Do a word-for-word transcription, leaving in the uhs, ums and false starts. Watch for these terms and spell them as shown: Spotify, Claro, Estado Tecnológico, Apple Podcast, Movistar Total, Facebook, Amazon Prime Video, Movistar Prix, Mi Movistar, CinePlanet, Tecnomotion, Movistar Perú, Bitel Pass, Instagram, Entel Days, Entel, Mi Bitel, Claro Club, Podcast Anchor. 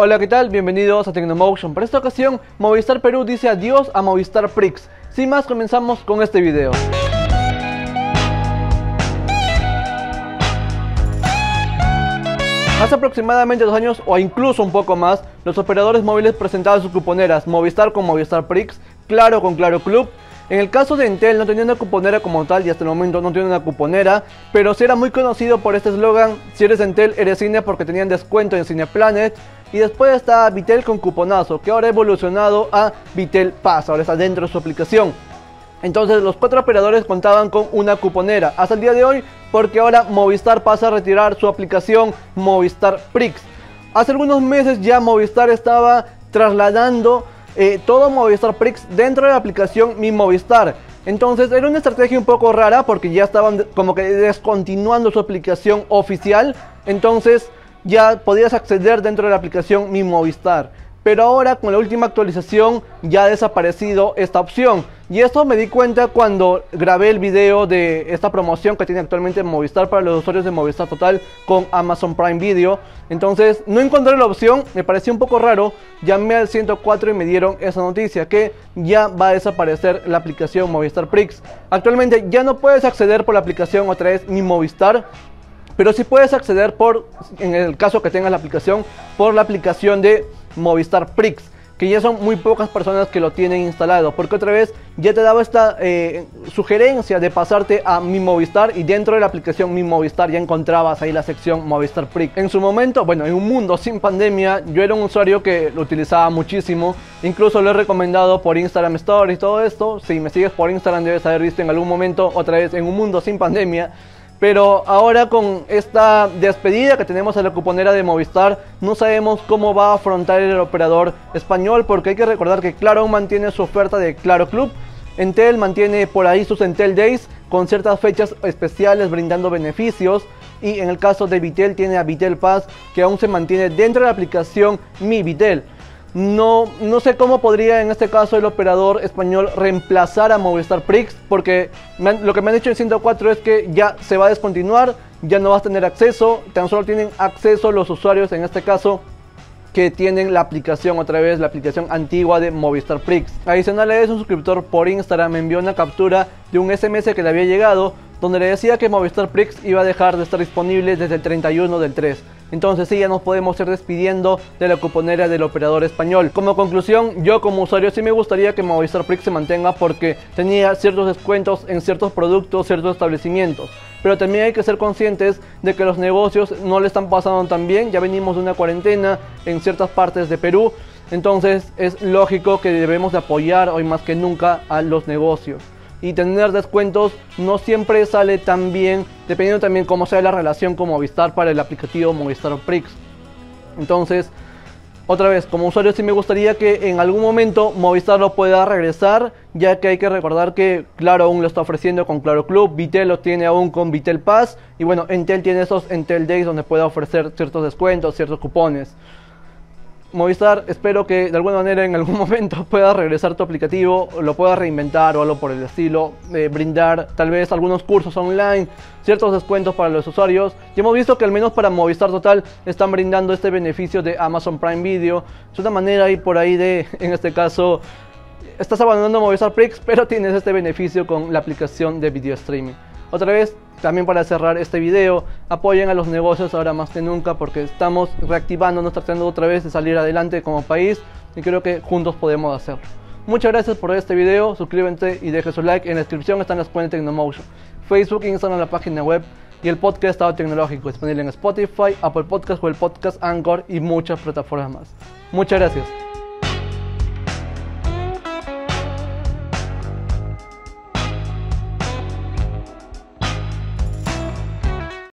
Hola, ¿qué tal? Bienvenidos a Tecnomotion. Para esta ocasión, Movistar Perú dice adiós a Movistar Prix. Sin más, comenzamos con este video. Hace aproximadamente dos años o incluso un poco más, los operadores móviles presentaban sus cuponeras, Movistar con Movistar Prix, Claro con Claro Club. En el caso de Entel no tenía una cuponera como tal y hasta el momento no tiene una cuponera, pero sí era muy conocido por este eslogan: si eres Entel eres Cine, porque tenían descuento en CinePlanet. Y después está Bitel con cuponazo, que ahora ha evolucionado a Bitel Pass, ahora está dentro de su aplicación. Entonces los cuatro operadores contaban con una cuponera hasta el día de hoy, porque ahora Movistar pasa a retirar su aplicación Movistar Prix. Hace algunos meses ya Movistar estaba trasladando eh, todo Movistar Prix dentro de la aplicación Mi Movistar. Entonces era una estrategia un poco rara, porque ya estaban como que descontinuando su aplicación oficial. Entonces ya podías acceder dentro de la aplicación Mi Movistar, pero ahora con la última actualización ya ha desaparecido esta opción. Y esto me di cuenta cuando grabé el video de esta promoción que tiene actualmente Movistar para los usuarios de Movistar Total con Amazon Prime Video. Entonces no encontré la opción, me pareció un poco raro, llamé al ciento cuatro y me dieron esa noticia que ya va a desaparecer la aplicación Movistar Prix. Actualmente ya no puedes acceder por la aplicación otra vez Mi Movistar, pero sí puedes acceder por, en el caso que tengas la aplicación, por la aplicación de Movistar Prix, que ya son muy pocas personas que lo tienen instalado, porque otra vez ya te daba esta eh, sugerencia de pasarte a Mi Movistar, y dentro de la aplicación Mi Movistar ya encontrabas ahí la sección Movistar Prix. En su momento, bueno, en un mundo sin pandemia, yo era un usuario que lo utilizaba muchísimo, incluso lo he recomendado por Instagram Stories y todo esto. Si me sigues por Instagram debes haber visto en algún momento otra vez en un mundo sin pandemia. Pero ahora con esta despedida que tenemos a la cuponera de Movistar, no sabemos cómo va a afrontar el operador español, porque hay que recordar que Claro mantiene su oferta de Claro Club, Entel mantiene por ahí sus Entel Days con ciertas fechas especiales brindando beneficios, y en el caso de Bitel tiene a Bitel Pass, que aún se mantiene dentro de la aplicación Mi Bitel. No, no sé cómo podría en este caso el operador español reemplazar a Movistar Prix, porque me han, lo que me han dicho en ciento cuatro es que ya se va a descontinuar, ya no vas a tener acceso, tan solo tienen acceso los usuarios en este caso que tienen la aplicación otra vez, la aplicación antigua de Movistar Prix. Adicional a eso, un suscriptor por Instagram me envió una captura de un S M S que le había llegado, donde le decía que Movistar Prix iba a dejar de estar disponible desde el treinta y uno del tres. Entonces sí, ya nos podemos ir despidiendo de la cuponera del operador español. Como conclusión, yo como usuario sí me gustaría que Movistar Prix se mantenga, porque tenía ciertos descuentos en ciertos productos, ciertos establecimientos. Pero también hay que ser conscientes de que los negocios no le están pasando tan bien. Ya venimos de una cuarentena en ciertas partes de Perú. Entonces es lógico que debemos de apoyar hoy más que nunca a los negocios. Y tener descuentos no siempre sale tan bien, dependiendo también cómo sea la relación con Movistar para el aplicativo Movistar Prix. Entonces, otra vez, como usuario sí me gustaría que en algún momento Movistar lo pueda regresar, ya que hay que recordar que Claro aún lo está ofreciendo con Claro Club, Bitel lo tiene aún con Bitel Pass, y bueno, Entel tiene esos Entel Days donde puede ofrecer ciertos descuentos, ciertos cupones. Movistar, espero que de alguna manera en algún momento pueda regresar tu aplicativo, lo pueda reinventar o algo por el estilo, eh, brindar tal vez algunos cursos online, ciertos descuentos para los usuarios. Ya hemos visto que al menos para Movistar Total están brindando este beneficio de Amazon Prime Video. Es una manera ahí por ahí de, en este caso, estás abandonando Movistar Prix, pero tienes este beneficio con la aplicación de video streaming. Otra vez, también para cerrar este video, apoyen a los negocios ahora más que nunca, porque estamos reactivándonos, tratando otra vez de salir adelante como país, y creo que juntos podemos hacerlo. Muchas gracias por este video, suscríbete y deje su like. En la descripción están las cuentas de Tecnomotion, Facebook, Instagram, la página web y el podcast Estado Tecnológico, disponible en Spotify, Apple Podcast o el Podcast Anchor y muchas plataformas más. Muchas gracias.